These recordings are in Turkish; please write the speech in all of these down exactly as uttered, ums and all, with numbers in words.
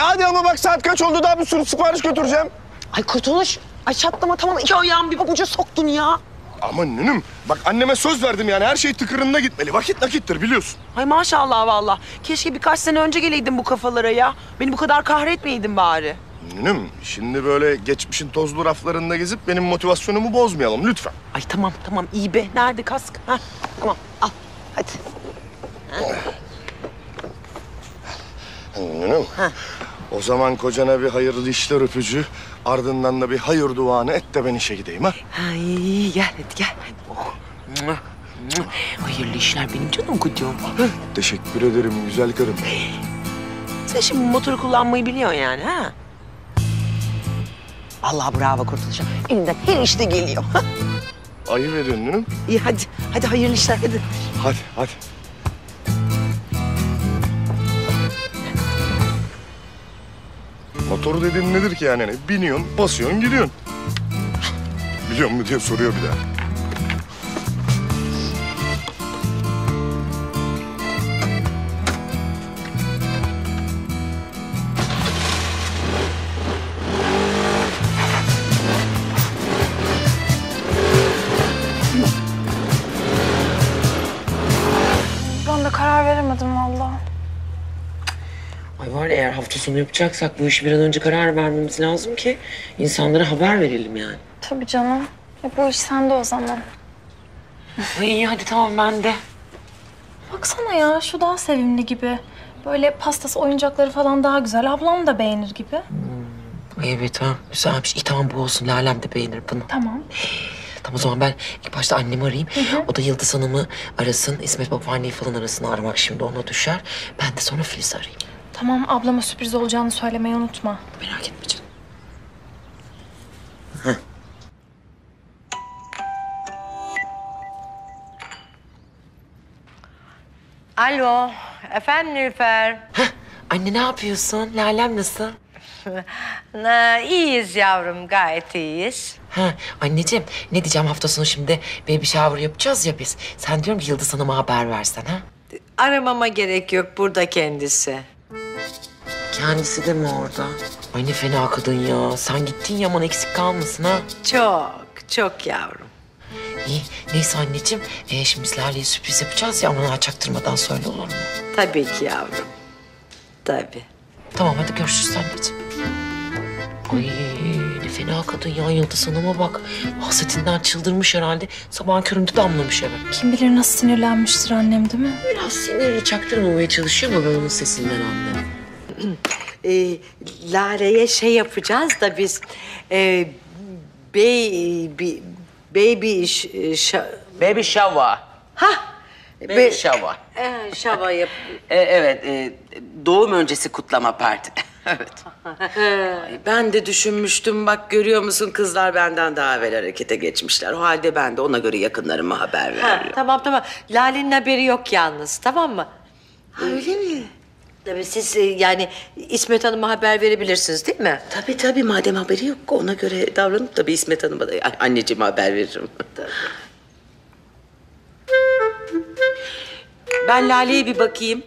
hadi ama bak saat kaç oldu, daha bir sürü sipariş götüreceğim. Ay Kurtuluş, ay çatlama tamam, iki ayağımı bir pabuca soktun ya. Ama nünüm, bak anneme söz verdim yani, her şey tıkırında gitmeli. Vakit nakittir biliyorsun. Ay maşallah vallahi. Keşke birkaç sene önce geleydin bu kafalara ya. Beni bu kadar kahretmeydin bari. Nünüm, şimdi böyle geçmişin tozlu raflarında gezip benim motivasyonumu bozmayalım lütfen. Ay tamam tamam, iyi be. Nerede kask? Ha, tamam al hadi. Ha. Nünüm, ha. O zaman kocana bir hayırlı işler öpücü, ardından da bir hayır duanı et de ben işe gideyim ha. Ay gel hadi gel. Oh. Hayırlı işler benim canım kocam. Teşekkür ederim güzel karım. Sen şimdi motoru kullanmayı biliyorsun yani ha? Allah bravo Kurtuluş'a. Elinden her işte geliyor. Ayıp ediyorsun değil mi? İyi hadi. Hadi hayırlı işler hadi. Hadi hadi. Motor dediğin nedir ki yani? Biniyorsun, basıyorsun, gidiyorsun. Biliyor mu diye soruyor bir daha. Eğer hafta sonu yapacaksak bu işi bir an önce karar vermemiz lazım ki insanlara haber verelim yani. Tabii canım. Ya bu iş sende o zaman. İyi hadi tamam ben de. Baksana ya şu daha sevimli gibi. Böyle pastası, oyuncakları falan daha güzel. Ablam da beğenir gibi. Hmm, evet tamam. Güzelmiş. İyi tamam bu olsun. Lalem de beğenir bunu. Tamam. Tamam o zaman ben ilk başta annemi arayayım. Hı hı. O da Yıldız Hanım'ı arasın. İsmet babaanneyi falan arasın. Aramak şimdi ona düşer. Ben de sonra Filiz'i arayayım. Tamam, ablama sürpriz olacağını söylemeyi unutma. Merak etme canım. Heh. Alo, efendim Nilüfer. Heh. Anne ne yapıyorsun? Lalem nasıl? İyiyiz yavrum, gayet iyiyiz. Ha, anneciğim, ne diyeceğim hafta sonu şimdi baby shower yapacağız ya biz. Sen diyorum ki Yıldız Hanım'a haber versen ha? Aramama gerek yok, burada kendisi. Kendisi de mi orada? Ay ne fena kadın ya. Sen gittin ya aman eksik kalmasın ha. Çok, çok yavrum. İyi, neyse anneciğim. Ee, şimdi biz Lale'ye sürpriz yapacağız ya. Aman ha çaktırmadan söyle olur mu? Tabii ki yavrum. Tabii. Tamam hadi görüşürüz anneciğim. Ay ne fena kadın ya. Yıldız Hanım'a bak. Hasretinden çıldırmış herhalde. Sabahın köründe damlamış eve. Kim bilir nasıl sinirlenmiştir annem değil mi? Biraz sinirli çaktırmamaya çalışıyor ama ben onun sesinden anladım. E, Lale'ye şey yapacağız da biz e, baby baby şa, baby shower. Ha? Baby Be, shower. E, shower yap. E, evet, e, doğum öncesi kutlama parti. Evet. Ay, ben de düşünmüştüm bak görüyor musun kızlar benden daha evvel harekete geçmişler. O halde ben de ona göre yakınlarıma haber veriyorum. Ha, tamam tamam. Lale'nin haberi yok yalnız tamam mı? Ha, öyle mi? Tabii siz yani İsmet Hanım'a haber verebilirsiniz değil mi? Tabii tabii madem haberi yok ona göre davranıp tabii İsmet Hanım'a da anneciğime haber veririm. Ben Lale'ye bir bakayım.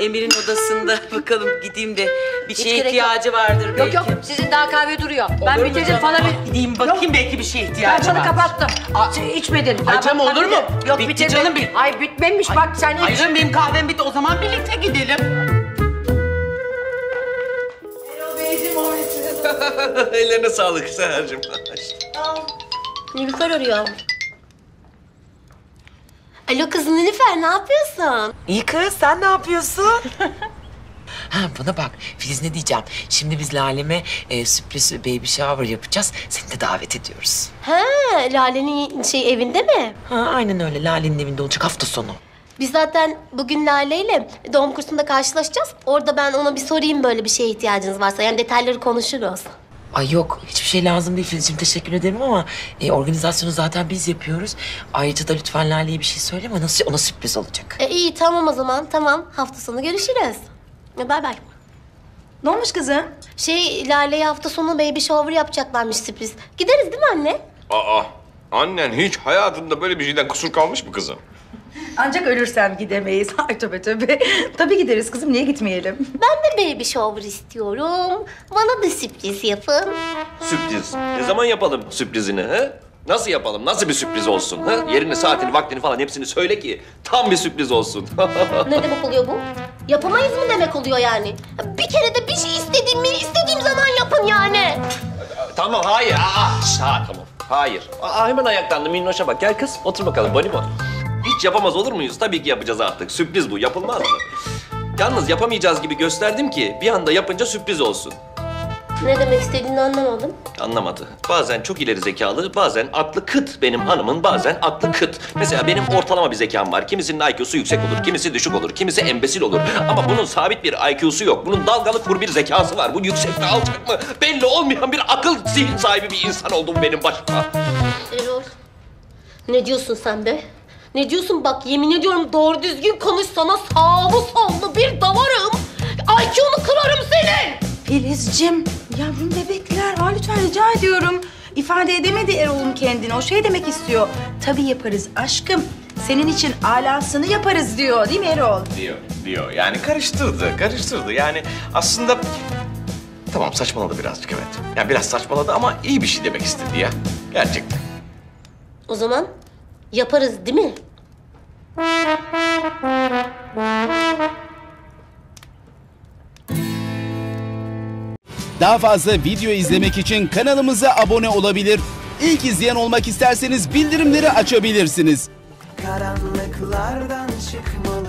Emir'in odasında bakalım gideyim de bir şeye ihtiyacı yok. Vardır yok, belki. Yok yok sizin daha kahve duruyor. Olur ben bitirdim falan bir... Gideyim bakayım yok. Belki bir şeye ihtiyacı var. Ben sana kapattım. Aa, şey, içmedin. Acam olur mu? Yok bitti bitirdim. Canım bir. Ay bitmemiş ay, bak sen iç. Ayrım benim kahvem bitti o zaman birlikte gidelim. Erol Beyciğim oynasın. Ellerine sağlık Seher'cim. Nilüfer arıyor. Alo kızım Nilüfer, ne yapıyorsun? İyi kız, sen ne yapıyorsun? Ha bana bak, Filiz ne diyeceğim? Şimdi biz Lale'me e, sürpriz baby shower yapacağız. Seni de davet ediyoruz. Ha, Lale'nin şey evinde mi? Ha, aynen öyle. Lale'nin evinde olacak hafta sonu. Biz zaten bugün Lale'yle doğum kursunda karşılaşacağız. Orada ben ona bir sorayım böyle bir şeye ihtiyacınız varsa. Yani detayları konuşuruz. Ay yok, hiçbir şey lazım değil Filizciğim. Teşekkür ederim ama e, organizasyonu zaten biz yapıyoruz. Ayrıca da lütfen Lale'ye bir şey söyleme, nasıl ona sürpriz olacak. E, iyi tamam o zaman, tamam. Hafta sonu görüşürüz. Bye bye. Ne olmuş kızım? Şey, Lale'ye hafta sonu baby shower yapacaklarmış sürpriz. Gideriz değil mi anne? Aa, annen hiç hayatında böyle bir şeyden kusur kalmış mı kızım? Ancak ölürsem gidemeyiz. Ay tabii tabii. Tabii gideriz kızım, niye gitmeyelim? Ben de böyle bir shower istiyorum. Bana da sürpriz yapın. Sürpriz? Ne zaman yapalım sürprizini ha? Nasıl yapalım? Nasıl bir sürpriz olsun? Ha? Yerini, saatini, vaktini falan hepsini söyle ki tam bir sürpriz olsun. Ne demek oluyor bu? Yapamayız mı demek oluyor yani? Bir kere de bir şey istediğimi istediğim zaman yapın yani. Tamam, hayır. Aa, şş, ha, tamam. Hayır. Aa, hemen ayaklandı. Minnoş'a bak. Gel kız, otur bakalım. Bonimo. Hiç yapamaz olur muyuz? Tabii ki yapacağız artık. Sürpriz bu. Yapılmaz mı? Yalnız yapamayacağız gibi gösterdim ki bir anda yapınca sürpriz olsun. Ne demek istediğini anlamadım. Anlamadı. Bazen çok ileri zekalı, bazen aklı kıt. Benim hanımın bazen aklı kıt. Mesela benim ortalama bir zekam var. Kimisinin I Q'su yüksek olur, kimisi düşük olur, kimisi embesil olur. Ama bunun sabit bir I Q'su yok. Bunun dalgalı kur bir zekası var. Bu yüksek mi, alçak mı? Belli olmayan bir akıl zihin sahibi bir insan oldum benim başıma. Erol, ne diyorsun sen be? Ne diyorsun? Bak yemin ediyorum doğru düzgün konuş, sana sağlı sollu bir davarım. I Q'nu kırarım senin! Filizciğim, yavrum bebekler var. Lütfen rica ediyorum. İfade edemedi Erol'un kendini. O şey demek istiyor. Tabii yaparız aşkım. Senin için alasını yaparız diyor. Değil mi Erol? Diyor, diyor. Yani karıştırdı, karıştırdı. Yani aslında... Tamam, saçmaladı birazcık, evet. Yani biraz saçmaladı ama iyi bir şey demek istedi ya. Gerçekten. O zaman yaparız değil mi? Daha fazla video izlemek için kanalımıza abone olabilir. İlk izleyen olmak isterseniz bildirimleri açabilirsiniz. Karanlıklardan çıkma.